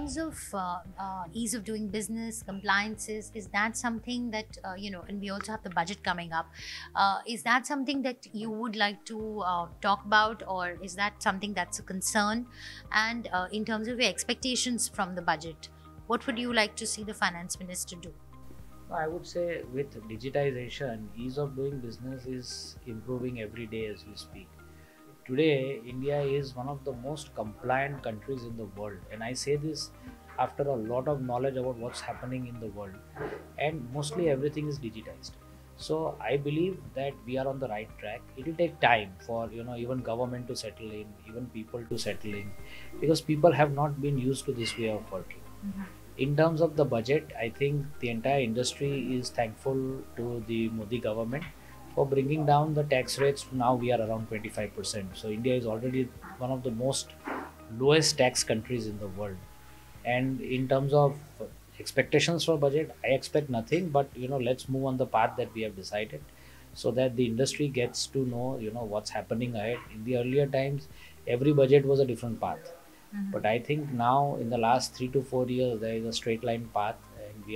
terms of ease of doing business, compliances, is that something that, and we also have the budget coming up, is that something that you would like to talk about, or is that something that's a concern? And in terms of your expectations from the budget, what would you like to see the finance minister do? I would say with digitization, ease of doing business is improving every day as we speak. Today, India is one of the most compliant countries in the world, and I say this after a lot of knowledge about what's happening in the world, and mostly everything is digitized. So I believe that we are on the right track. It will take time for even government to settle in, even people to settle in, because people have not been used to this way of working. Mm-hmm. In terms of the budget, I think the entire industry is thankful to the Modi government for bringing down the tax rates. Now we are around 25%. So India is already one of the most lowest tax countries in the world. And in terms of expectations for budget, I expect nothing, but let's move on the path that we have decided, so that the industry gets to know what's happening ahead. In the earlier times, every budget was a different path. Mm-hmm. But I think now in the last 3 to 4 years, there is a straight line path, and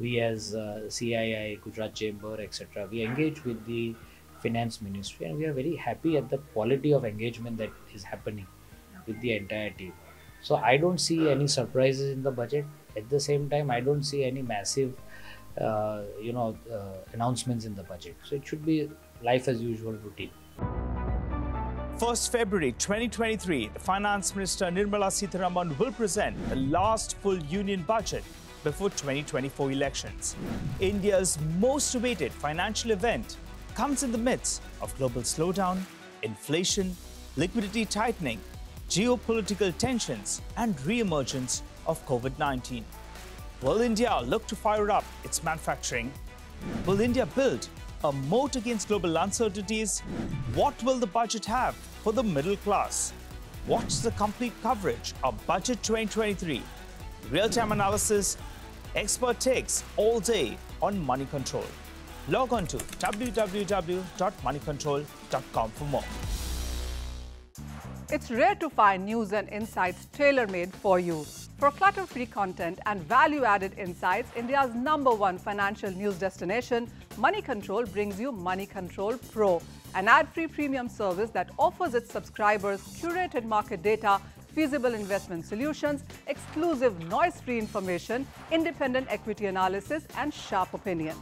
we as CII, Gujarat Chamber, etc., we engage with the finance ministry, and we are very happy at the quality of engagement that is happening with the entire team. So I don't see any surprises in the budget. At the same time, I don't see any massive, announcements in the budget. So it should be life as usual routine. 1st February 2023, the Finance Minister Nirmala Sitharaman will present the last full union budget before 2024 elections. India's most awaited financial event comes in the midst of global slowdown, inflation, liquidity tightening, geopolitical tensions, and re-emergence of COVID-19. Will India look to fire up its manufacturing? Will India build a moat against global uncertainties? What will the budget have for the middle class? Watch the complete coverage of Budget 2023. Real-time analysis, expert takes all day on Money Control. Log on to www.moneycontrol.com for more. It's rare to find news and insights tailor-made for you. For clutter-free content and value-added insights, India's #1 financial news destination, Money Control brings you Money Control Pro, an ad-free premium service that offers its subscribers curated market data, feasible investment solutions, exclusive noise-free information, independent equity analysis, and sharp opinion.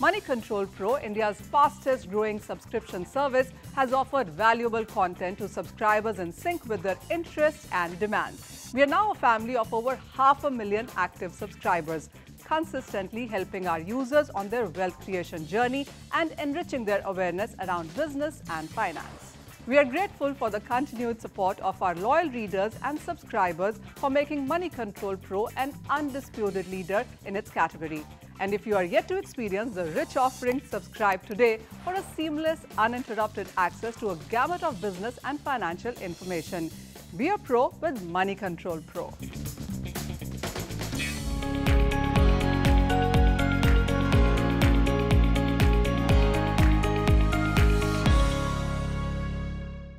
Money Control Pro, India's fastest-growing subscription service, has offered valuable content to subscribers in sync with their interests and demands. We are now a family of over 500,000 active subscribers, consistently helping our users on their wealth creation journey and enriching their awareness around business and finance. We are grateful for the continued support of our loyal readers and subscribers for making Money Control Pro an undisputed leader in its category. And if you are yet to experience the rich offerings, subscribe today for a seamless, uninterrupted access to a gamut of business and financial information. Be a pro with Money Control Pro.